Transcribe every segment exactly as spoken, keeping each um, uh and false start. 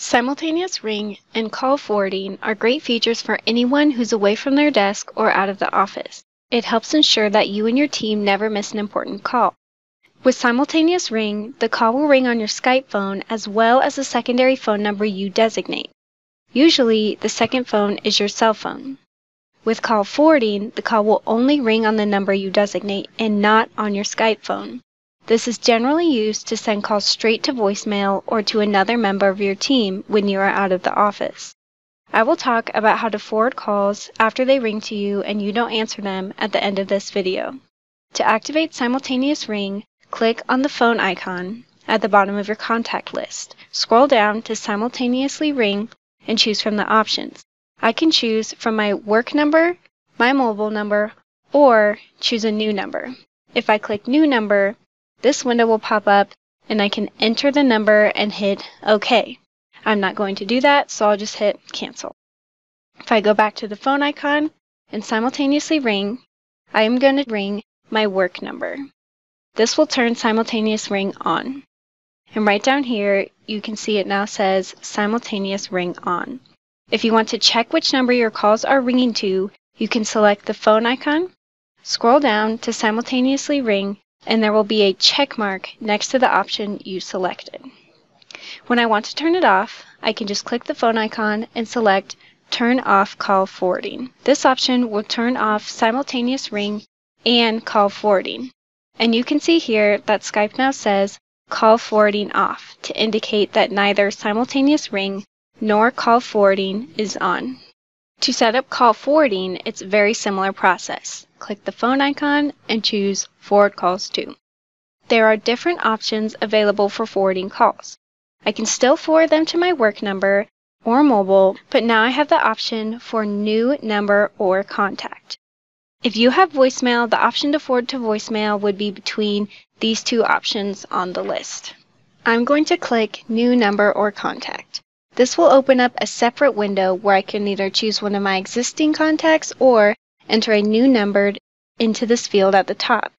Simultaneous ring and call forwarding are great features for anyone who's away from their desk or out of the office. It helps ensure that you and your team never miss an important call. With simultaneous ring, the call will ring on your Skype phone as well as the secondary phone number you designate. Usually, the second phone is your cell phone. With call forwarding, the call will only ring on the number you designate and not on your Skype phone. This is generally used to send calls straight to voicemail or to another member of your team when you are out of the office. I will talk about how to forward calls after they ring to you and you don't answer them at the end of this video. To activate simultaneous ring, click on the phone icon at the bottom of your contact list. Scroll down to simultaneously ring and choose from the options. I can choose from my work number, my mobile number, or choose a new number. If I click new number, this window will pop up and I can enter the number and hit OK. I'm not going to do that, so I'll just hit cancel. If I go back to the phone icon and simultaneously ring, I am going to ring my work number. This will turn simultaneous ring on. And right down here, you can see it now says simultaneous ring on. If you want to check which number your calls are ringing to, you can select the phone icon, scroll down to simultaneously ring, and there will be a check mark next to the option you selected. When I want to turn it off, I can just click the phone icon and select Turn Off Call Forwarding. This option will turn off simultaneous ring and call forwarding. And you can see here that Skype now says Call Forwarding Off to indicate that neither simultaneous ring nor call forwarding is on. To set up call forwarding, it's a very similar process. Click the phone icon and choose Forward Calls To. There are different options available for forwarding calls. I can still forward them to my work number or mobile, but now I have the option for new number or contact. If you have voicemail, the option to forward to voicemail would be between these two options on the list. I'm going to click New Number or Contact. This will open up a separate window where I can either choose one of my existing contacts or enter a new number into this field at the top.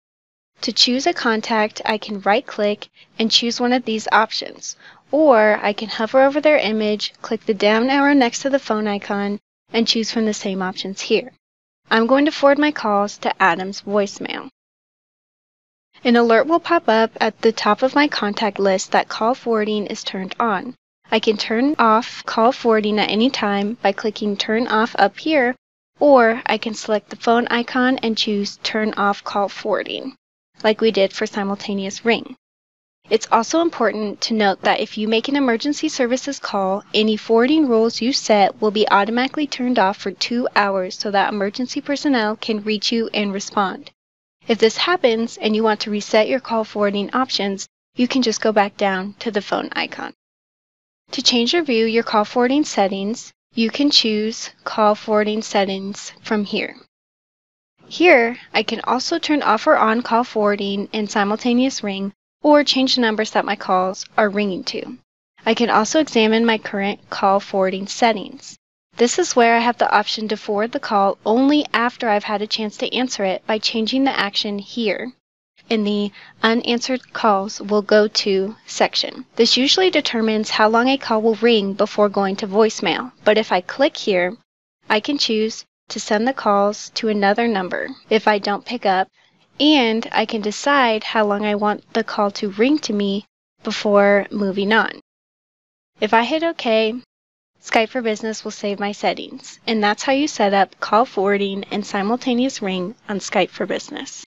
To choose a contact, I can right-click and choose one of these options, or I can hover over their image, click the down arrow next to the phone icon, and choose from the same options here. I'm going to forward my calls to Adam's voicemail. An alert will pop up at the top of my contact list that call forwarding is turned on. I can turn off call forwarding at any time by clicking turn off up here, or I can select the phone icon and choose turn off call forwarding, like we did for simultaneous ring. It's also important to note that if you make an emergency services call, any forwarding rules you set will be automatically turned off for two hours so that emergency personnel can reach you and respond. If this happens and you want to reset your call forwarding options, you can just go back down to the phone icon. To change or view your call forwarding settings, you can choose Call Forwarding Settings from here. Here, I can also turn off or on call forwarding and simultaneous ring, or change the numbers that my calls are ringing to. I can also examine my current call forwarding settings. This is where I have the option to forward the call only after I've had a chance to answer it by changing the action here in the Unanswered Calls Will Go To section. This usually determines how long a call will ring before going to voicemail, but if I click here, I can choose to send the calls to another number if I don't pick up, and I can decide how long I want the call to ring to me before moving on. If I hit OK, Skype for Business will save my settings, and that's how you set up call forwarding and simultaneous ring on Skype for Business.